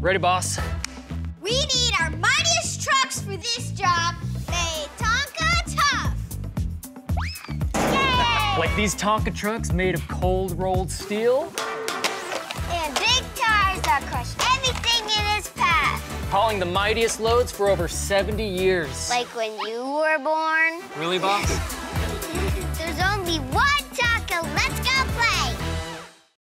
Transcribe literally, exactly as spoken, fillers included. Ready, boss? We need our mightiest trucks for this job. May Tonka tough. Yay! Like these Tonka trucks made of cold rolled steel. And big tires that crush everything in its path. Hauling the mightiest loads for over seventy years. Like when you were born. Really, boss? There's only one Tonka. Let's go!